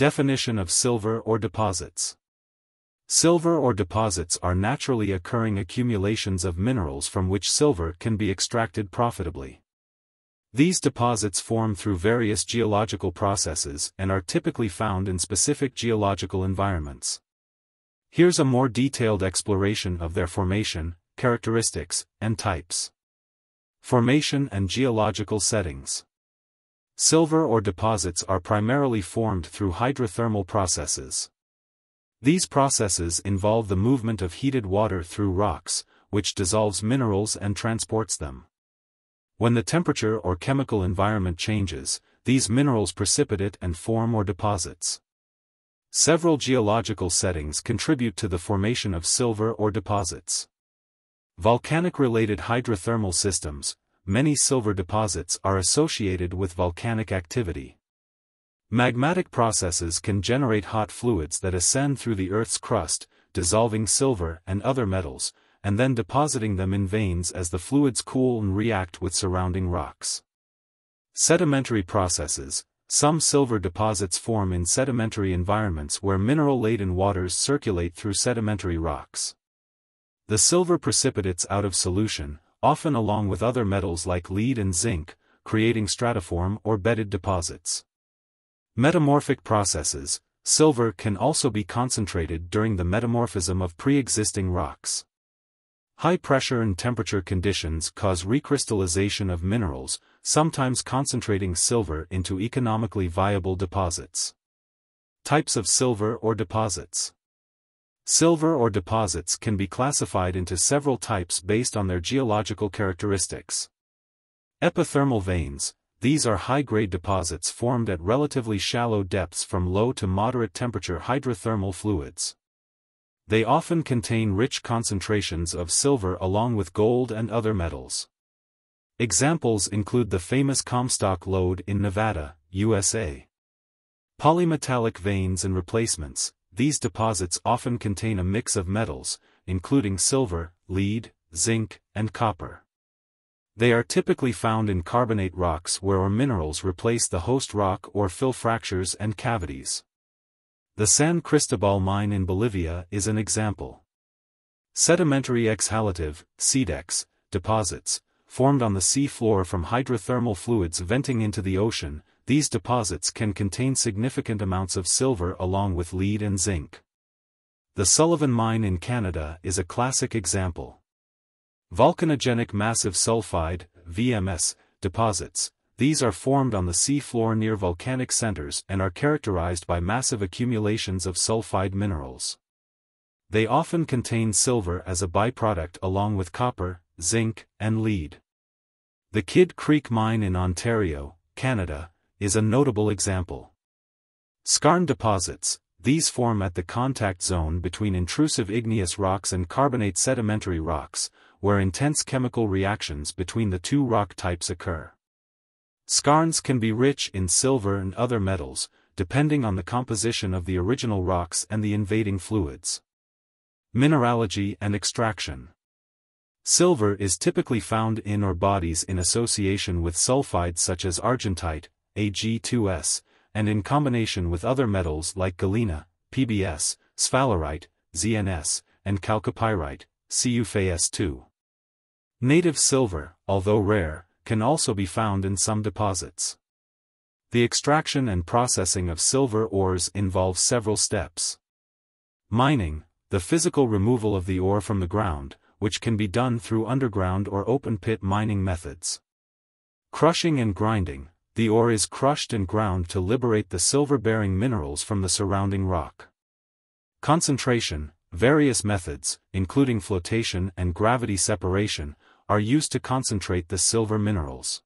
Definition of silver ore deposits. Silver ore deposits are naturally occurring accumulations of minerals from which silver can be extracted profitably. These deposits form through various geological processes and are typically found in specific geological environments. Here's a more detailed exploration of their formation, characteristics, and types. Formation and geological settings. Silver ore deposits are primarily formed through hydrothermal processes. These processes involve the movement of heated water through rocks, which dissolves minerals and transports them. When the temperature or chemical environment changes, these minerals precipitate and form ore deposits. Several geological settings contribute to the formation of silver ore deposits. Volcanic-related hydrothermal systems. Many silver deposits are associated with volcanic activity. Magmatic processes can generate hot fluids that ascend through the Earth's crust, dissolving silver and other metals, and then depositing them in veins as the fluids cool and react with surrounding rocks. Sedimentary processes. Some silver deposits form in sedimentary environments where mineral-laden waters circulate through sedimentary rocks. The silver precipitates out of solution, often along with other metals like lead and zinc, creating stratiform or bedded deposits. Metamorphic processes. Silver can also be concentrated during the metamorphism of pre-existing rocks. High pressure and temperature conditions cause recrystallization of minerals, sometimes concentrating silver into economically viable deposits. Types of silver ore deposits. Silver ore deposits can be classified into several types based on their geological characteristics. Epithermal veins. These are high-grade deposits formed at relatively shallow depths from low to moderate temperature hydrothermal fluids. They often contain rich concentrations of silver along with gold and other metals. Examples include the famous Comstock lode in Nevada, USA. Polymetallic veins and replacements. These deposits often contain a mix of metals, including silver, lead, zinc, and copper. They are typically found in carbonate rocks where ore minerals replace the host rock or fill fractures and cavities. The San Cristobal mine in Bolivia is an example. Sedimentary exhalative (SEDEX) deposits, formed on the sea floor from hydrothermal fluids venting into the ocean, these deposits can contain significant amounts of silver along with lead and zinc. The Sullivan mine in Canada is a classic example. Volcanogenic massive sulfide (VMS) deposits. These are formed on the sea floor near volcanic centers and are characterized by massive accumulations of sulfide minerals. They often contain silver as a byproduct along with copper, zinc, and lead. The Kidd Creek mine in Ontario, Canada, is a notable example. Skarn deposits. These form at the contact zone between intrusive igneous rocks and carbonate sedimentary rocks, where intense chemical reactions between the two rock types occur. Skarns can be rich in silver and other metals, depending on the composition of the original rocks and the invading fluids. Mineralogy and extraction. Silver is typically found in ore bodies in association with sulfides such as argentite, Ag2S, and in combination with other metals like galena, PbS, sphalerite, ZnS, and chalcopyrite, CuFeS2. Native silver, although rare, can also be found in some deposits. The extraction and processing of silver ores involves several steps. Mining, the physical removal of the ore from the ground, which can be done through underground or open-pit mining methods. Crushing and grinding, the ore is crushed and ground to liberate the silver-bearing minerals from the surrounding rock. Concentration, various methods, including flotation and gravity separation, are used to concentrate the silver minerals.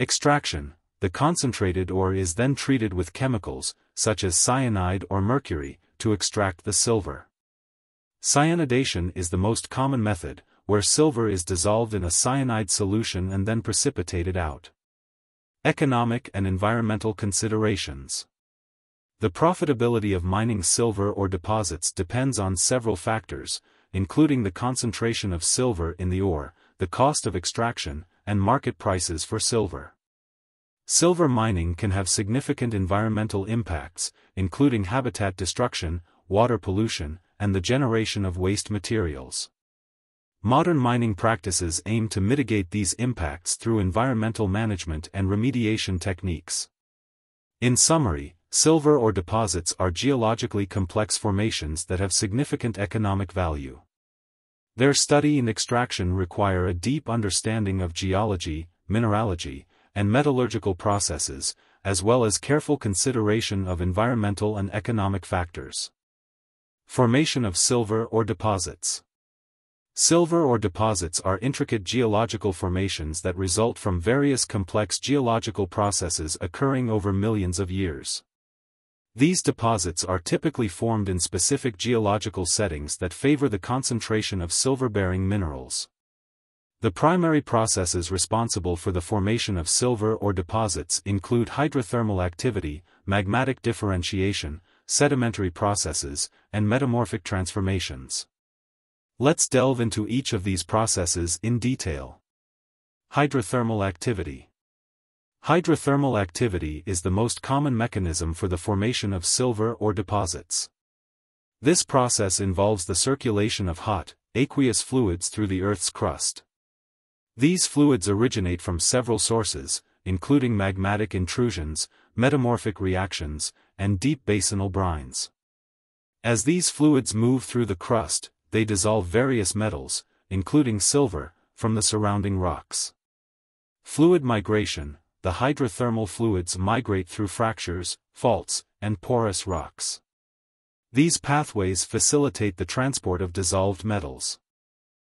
Extraction. The concentrated ore is then treated with chemicals, such as cyanide or mercury, to extract the silver. Cyanidation is the most common method, where silver is dissolved in a cyanide solution and then precipitated out. Economic and environmental considerations. The profitability of mining silver ore deposits depends on several factors, including the concentration of silver in the ore, the cost of extraction, and market prices for silver. Silver mining can have significant environmental impacts, including habitat destruction, water pollution, and the generation of waste materials. Modern mining practices aim to mitigate these impacts through environmental management and remediation techniques. In summary, silver ore deposits are geologically complex formations that have significant economic value. Their study and extraction require a deep understanding of geology, mineralogy, and metallurgical processes, as well as careful consideration of environmental and economic factors. Formation of silver ore deposits. Silver ore deposits are intricate geological formations that result from various complex geological processes occurring over millions of years. These deposits are typically formed in specific geological settings that favor the concentration of silver-bearing minerals. The primary processes responsible for the formation of silver ore deposits include hydrothermal activity, magmatic differentiation, sedimentary processes, and metamorphic transformations. Let's delve into each of these processes in detail. Hydrothermal activity. Hydrothermal activity is the most common mechanism for the formation of silver ore deposits. This process involves the circulation of hot, aqueous fluids through the Earth's crust. These fluids originate from several sources, including magmatic intrusions, metamorphic reactions, and deep basinal brines. As these fluids move through the crust, they dissolve various metals, including silver, from the surrounding rocks. Fluid migration. The hydrothermal fluids migrate through fractures, faults, and porous rocks. These pathways facilitate the transport of dissolved metals.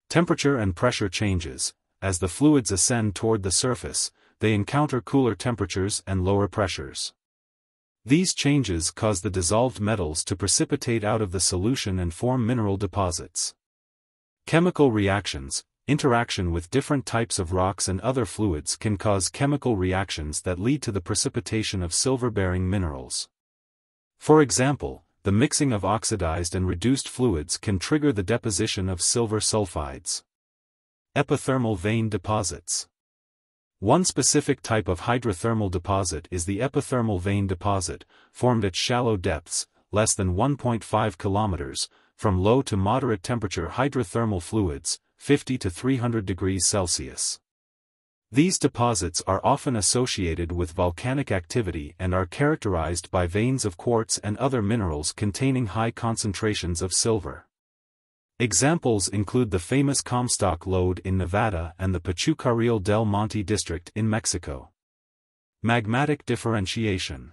Temperature and pressure changes. As the fluids ascend toward the surface, they encounter cooler temperatures and lower pressures. These changes cause the dissolved metals to precipitate out of the solution and form mineral deposits. Chemical reactions. Interaction with different types of rocks and other fluids can cause chemical reactions that lead to the precipitation of silver-bearing minerals. For example, the mixing of oxidized and reduced fluids can trigger the deposition of silver sulfides. Epithermal vein deposits. One specific type of hydrothermal deposit is the epithermal vein deposit, formed at shallow depths, less than 1.5 kilometers, from low to moderate temperature hydrothermal fluids, 50 to 300 degrees Celsius. These deposits are often associated with volcanic activity and are characterized by veins of quartz and other minerals containing high concentrations of silver. Examples include the famous Comstock Lode in Nevada and the Pachucaril del Monte district in Mexico. Magmatic differentiation.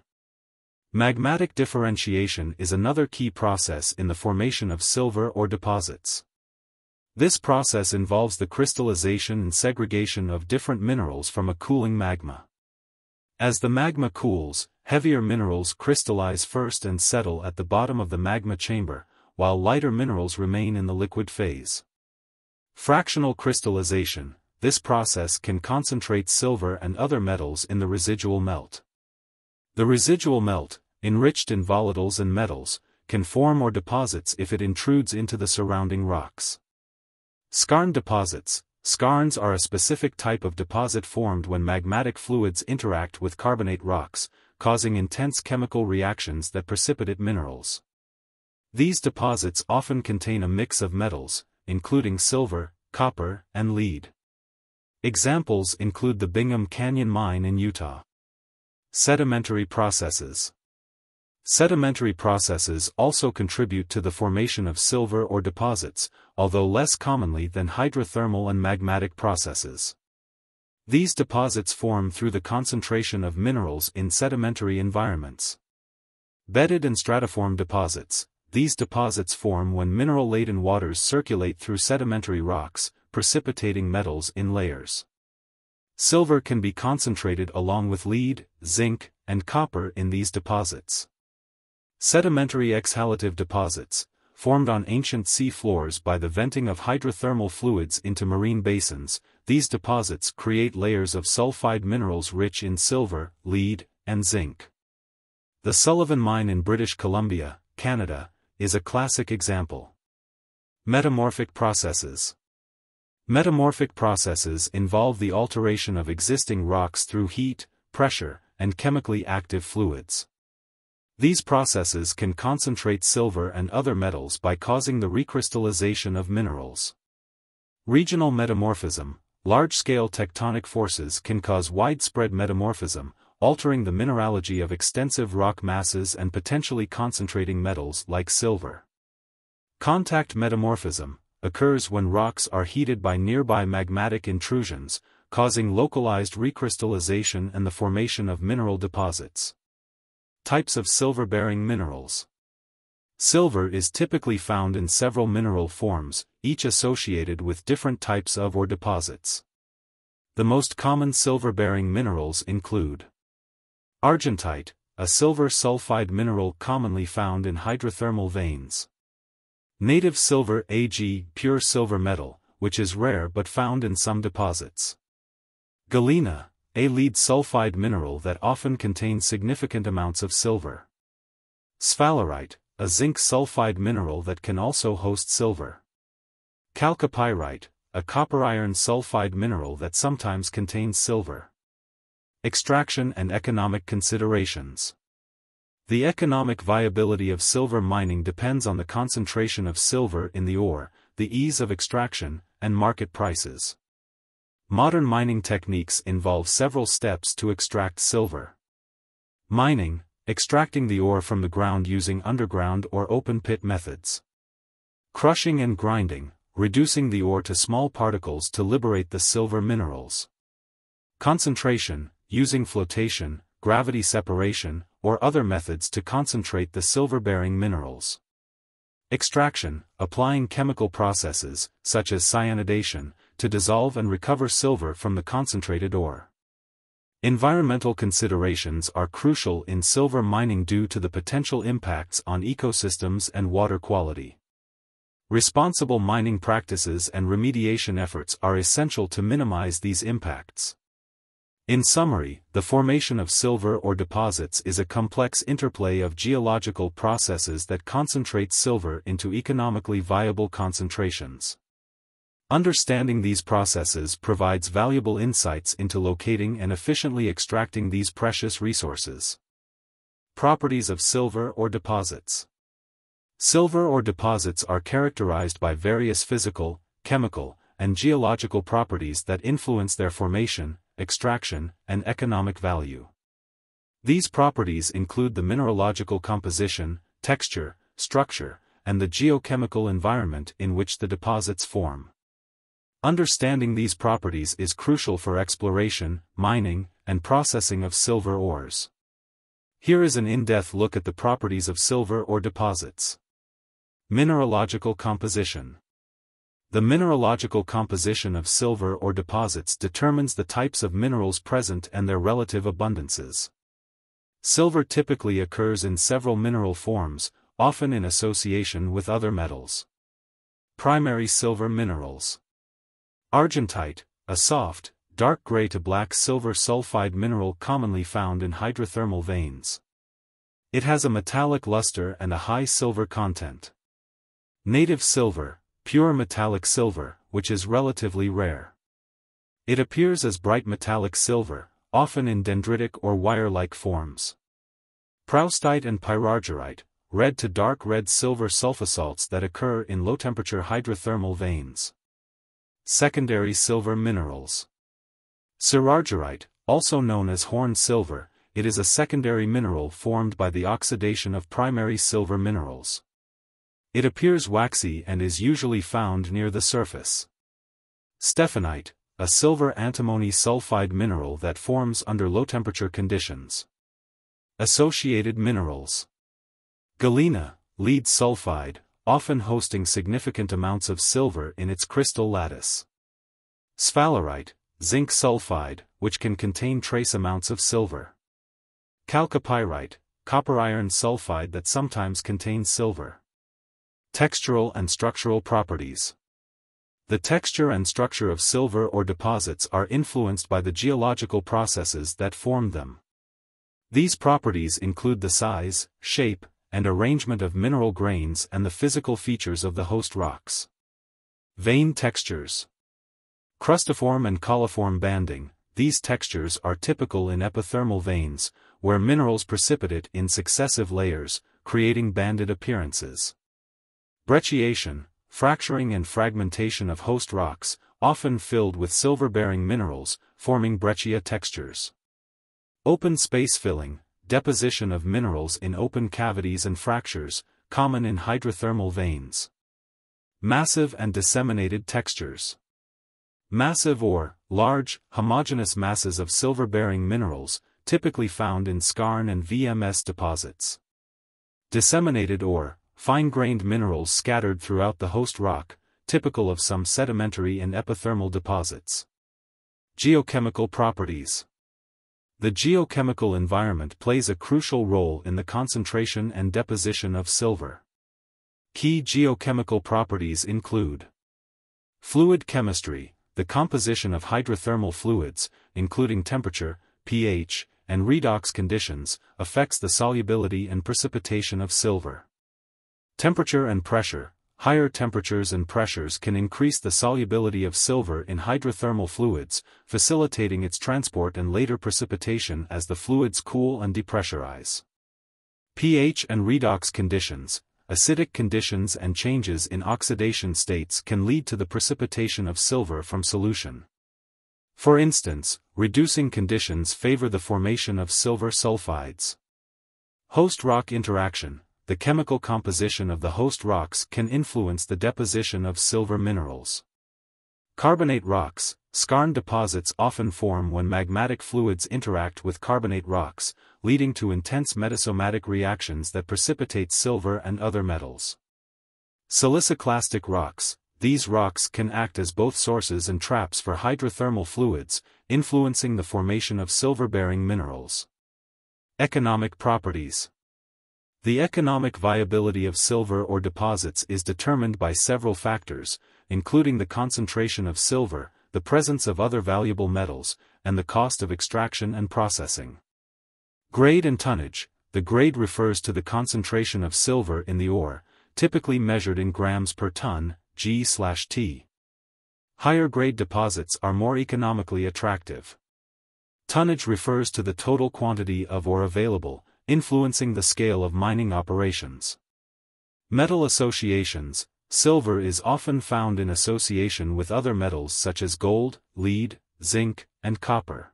Magmatic differentiation is another key process in the formation of silver ore deposits. This process involves the crystallization and segregation of different minerals from a cooling magma. As the magma cools, heavier minerals crystallize first and settle at the bottom of the magma chamber, while lighter minerals remain in the liquid phase. Fractional crystallization. This process can concentrate silver and other metals in the residual melt. The residual melt, enriched in volatiles and metals, can form ore deposits if it intrudes into the surrounding rocks. Skarn deposits. Skarns are a specific type of deposit formed when magmatic fluids interact with carbonate rocks, causing intense chemical reactions that precipitate minerals. These deposits often contain a mix of metals, including silver, copper, and lead. Examples include the Bingham Canyon Mine in Utah. Sedimentary processes. Sedimentary processes also contribute to the formation of silver ore deposits, although less commonly than hydrothermal and magmatic processes. These deposits form through the concentration of minerals in sedimentary environments. Bedded and stratiform deposits. These deposits form when mineral-laden waters circulate through sedimentary rocks, precipitating metals in layers. Silver can be concentrated along with lead, zinc, and copper in these deposits. Sedimentary exhalative deposits, formed on ancient sea floors by the venting of hydrothermal fluids into marine basins, these deposits create layers of sulfide minerals rich in silver, lead, and zinc. The Sullivan Mine in British Columbia, Canada, is a classic example. Metamorphic processes. Metamorphic processes involve the alteration of existing rocks through heat, pressure, and chemically active fluids. These processes can concentrate silver and other metals by causing the recrystallization of minerals. Regional metamorphism. Large-scale tectonic forces can cause widespread metamorphism, altering the mineralogy of extensive rock masses and potentially concentrating metals like silver. Contact metamorphism occurs when rocks are heated by nearby magmatic intrusions, causing localized recrystallization and the formation of mineral deposits. Types of silver-bearing minerals. Silver is typically found in several mineral forms, each associated with different types of ore deposits. The most common silver-bearing minerals include argentite, a silver sulfide mineral commonly found in hydrothermal veins. Native silver, Ag, pure silver metal, which is rare but found in some deposits. Galena, a lead sulfide mineral that often contains significant amounts of silver. Sphalerite, a zinc sulfide mineral that can also host silver. Chalcopyrite, a copper-iron sulfide mineral that sometimes contains silver. Extraction and economic considerations. The economic viability of silver mining depends on the concentration of silver in the ore, the ease of extraction, and market prices. Modern mining techniques involve several steps to extract silver. Mining, extracting the ore from the ground using underground or open pit methods. Crushing and grinding, reducing the ore to small particles to liberate the silver minerals. Concentration, using flotation, gravity separation, or other methods to concentrate the silver-bearing minerals. Extraction, applying chemical processes, such as cyanidation, to dissolve and recover silver from the concentrated ore. Environmental considerations are crucial in silver mining due to the potential impacts on ecosystems and water quality. Responsible mining practices and remediation efforts are essential to minimize these impacts. In summary, the formation of silver ore deposits is a complex interplay of geological processes that concentrate silver into economically viable concentrations. Understanding these processes provides valuable insights into locating and efficiently extracting these precious resources. Properties of silver ore deposits. Silver ore deposits are characterized by various physical, chemical, and geological properties that influence their formation, extraction, and economic value. These properties include the mineralogical composition, texture, structure, and the geochemical environment in which the deposits form. Understanding these properties is crucial for exploration, mining, and processing of silver ores. Here is an in-depth look at the properties of silver ore deposits. Mineralogical composition. The mineralogical composition of silver ore deposits determines the types of minerals present and their relative abundances. Silver typically occurs in several mineral forms, often in association with other metals. Primary silver minerals. Argentite, a soft, dark gray to black silver sulfide mineral commonly found in hydrothermal veins. It has a metallic luster and a high silver content. Native silver, pure metallic silver, which is relatively rare. It appears as bright metallic silver, often in dendritic or wire-like forms. Proustite and pyrargyrite, red to dark red silver sulfosalts that occur in low-temperature hydrothermal veins. Secondary silver minerals. Pyrargyrite, also known as horn silver, it is a secondary mineral formed by the oxidation of primary silver minerals. It appears waxy and is usually found near the surface. Stephanite, a silver antimony sulfide mineral that forms under low-temperature conditions. Associated minerals. Galena, lead sulfide, often hosting significant amounts of silver in its crystal lattice. Sphalerite, zinc sulfide, which can contain trace amounts of silver. Chalcopyrite, copper-iron sulfide that sometimes contains silver. Textural and structural properties. The texture and structure of silver ore deposits are influenced by the geological processes that form them. These properties include the size, shape, and arrangement of mineral grains and the physical features of the host rocks. Vein textures. Crustiform and coliform banding, these textures are typical in epithermal veins, where minerals precipitate in successive layers, creating banded appearances. Brecciation, fracturing and fragmentation of host rocks, often filled with silver-bearing minerals, forming breccia textures. Open space filling, deposition of minerals in open cavities and fractures, common in hydrothermal veins. Massive and disseminated textures. Massive or large, homogeneous masses of silver-bearing minerals, typically found in skarn and VMS deposits. Disseminated or fine-grained minerals scattered throughout the host rock, typical of some sedimentary and epithermal deposits. Geochemical properties. The geochemical environment plays a crucial role in the concentration and deposition of silver. Key geochemical properties include fluid chemistry, the composition of hydrothermal fluids, including temperature, pH, and redox conditions, affects the solubility and precipitation of silver. Temperature and pressure, higher temperatures and pressures can increase the solubility of silver in hydrothermal fluids, facilitating its transport and later precipitation as the fluids cool and depressurize. pH and redox conditions, acidic conditions and changes in oxidation states can lead to the precipitation of silver from solution. For instance, reducing conditions favor the formation of silver sulfides. Host rock interaction, the chemical composition of the host rocks can influence the deposition of silver minerals. Carbonate rocks, skarn deposits often form when magmatic fluids interact with carbonate rocks, leading to intense metasomatic reactions that precipitate silver and other metals. Siliciclastic rocks, these rocks can act as both sources and traps for hydrothermal fluids, influencing the formation of silver-bearing minerals. Economic properties. The economic viability of silver or deposits is determined by several factors, including the concentration of silver, the presence of other valuable metals, and the cost of extraction and processing. Grade and tonnage. The grade refers to the concentration of silver in the ore, typically measured in grams per ton, g/t. Higher grade deposits are more economically attractive. Tonnage refers to the total quantity of ore available, influencing the scale of mining operations. Metal associations. Silver is often found in association with other metals such as gold, lead, zinc, and copper.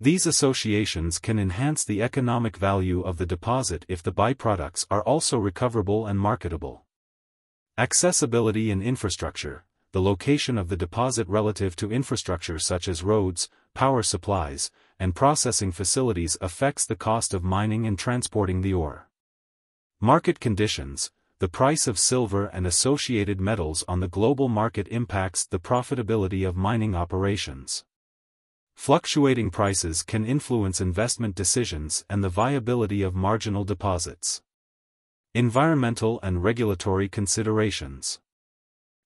These associations can enhance the economic value of the deposit if the byproducts are also recoverable and marketable. Accessibility and infrastructure. The location of the deposit relative to infrastructure such as roads, power supplies, and processing facilities affects the cost of mining and transporting the ore. Market conditions. The price of silver and associated metals on the global market impacts the profitability of mining operations. Fluctuating prices can influence investment decisions and the viability of marginal deposits. Environmental and regulatory considerations.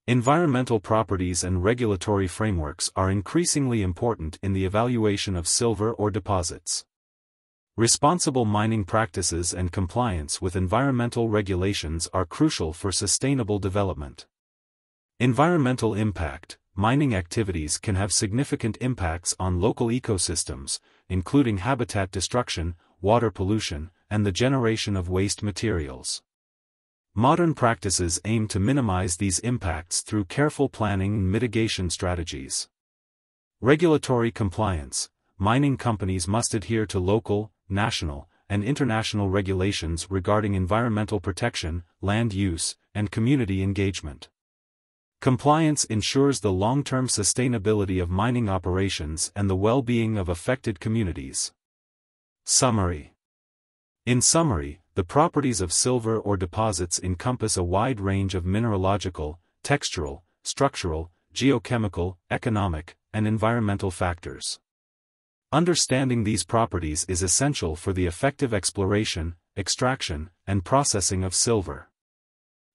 Environmental properties and regulatory frameworks are increasingly important in the evaluation of silver ore deposits. Responsible mining practices and compliance with environmental regulations are crucial for sustainable development. Environmental impact. Mining activities can have significant impacts on local ecosystems, including habitat destruction, water pollution, and the generation of waste materials. Modern practices aim to minimize these impacts through careful planning and mitigation strategies. Regulatory compliance. Mining companies must adhere to local, national, and international regulations regarding environmental protection, land use, and community engagement. Compliance ensures the long-term sustainability of mining operations and the well-being of affected communities. Summary. In summary, the properties of silver ore deposits encompass a wide range of mineralogical, textural, structural, geochemical, economic, and environmental factors. Understanding these properties is essential for the effective exploration, extraction, and processing of silver.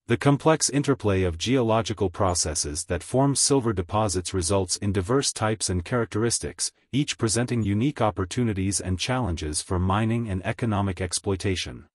The complex interplay of geological processes that form silver deposits results in diverse types and characteristics, each presenting unique opportunities and challenges for mining and economic exploitation.